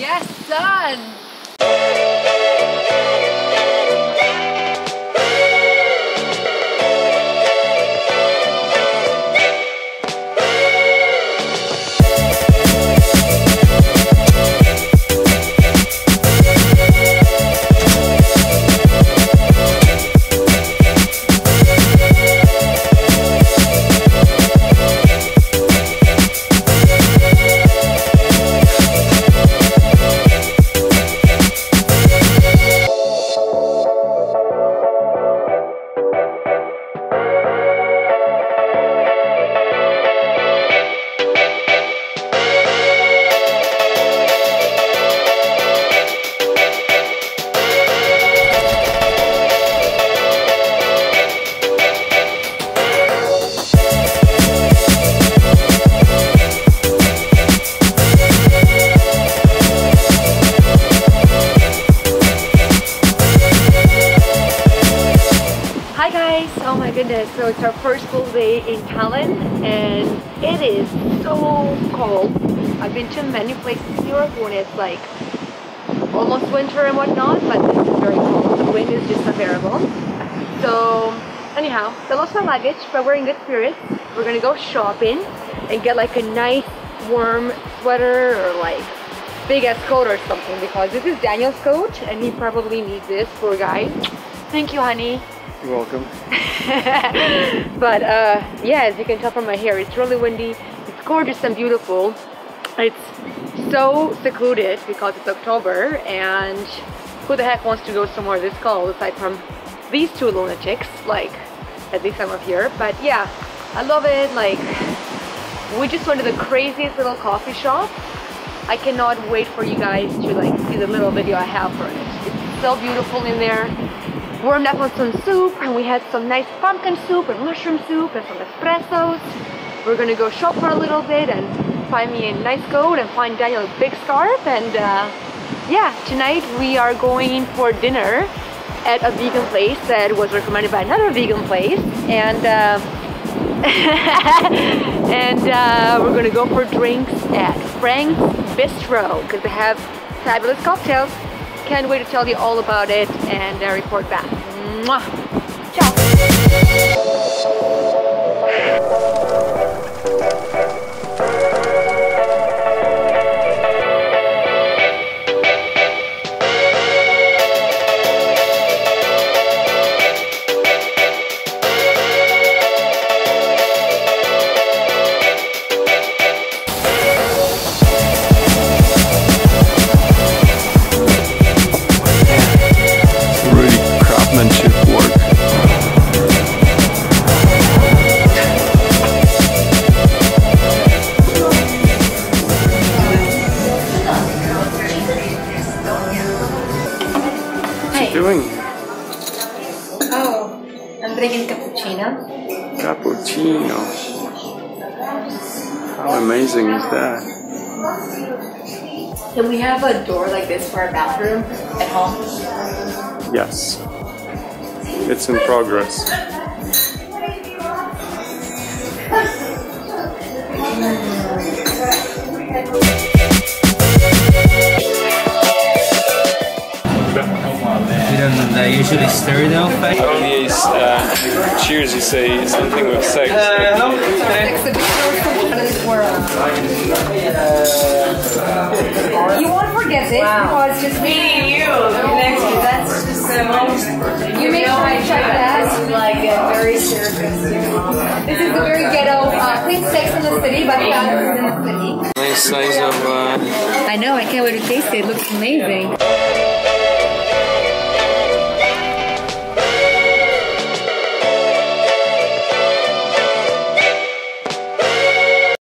Yes, done! Oh my goodness, so it's our first full day in Tallinn and it is so cold. I've been to many places in Europe when it's like almost winter and whatnot, but this is very cold. The wind is just unbearable. So anyhow, I lost my luggage, but we're in good spirits. We're gonna go shopping and get like a nice warm sweater or like big ass coat or something, because this is Daniel's coat and he probably needs this, poor guy. Thank you, honey. You're welcome. But yeah, as you can tell from my hair, it's really windy. It's gorgeous and beautiful. It's so secluded because it's October, and who the heck wants to go somewhere this cold aside from these two lunatics, like at least I'm up here. But yeah, I love it. Like, we just went to the craziest little coffee shop. I cannot wait for you guys to like see the little video I have for it. It's so beautiful in there. Warmed up on some soup, and we had some nice pumpkin soup and mushroom soup and some espressos. We're gonna go shop for a little bit and find me a nice coat and find Daniel a big scarf, and yeah, tonight we are going for dinner at a vegan place that was recommended by another vegan place, and we're gonna go for drinks at Frank's Bistro because they have fabulous cocktails. Can't wait to tell you all about it and report back. Mwah. I'm drinking cappuccino. Cappuccino. How amazing is that? Can we have a door like this for our bathroom at home? Yes. It's in progress. They usually stir it up. Only is cheers, you say something with sex. You won't forget it. Wow. Because just me and you. That's just the most. You make my child like very serious. This is a very ghetto. Clean sex in the city, but not in the city. Nice size of. I know. I can't wait to taste it. It looks amazing.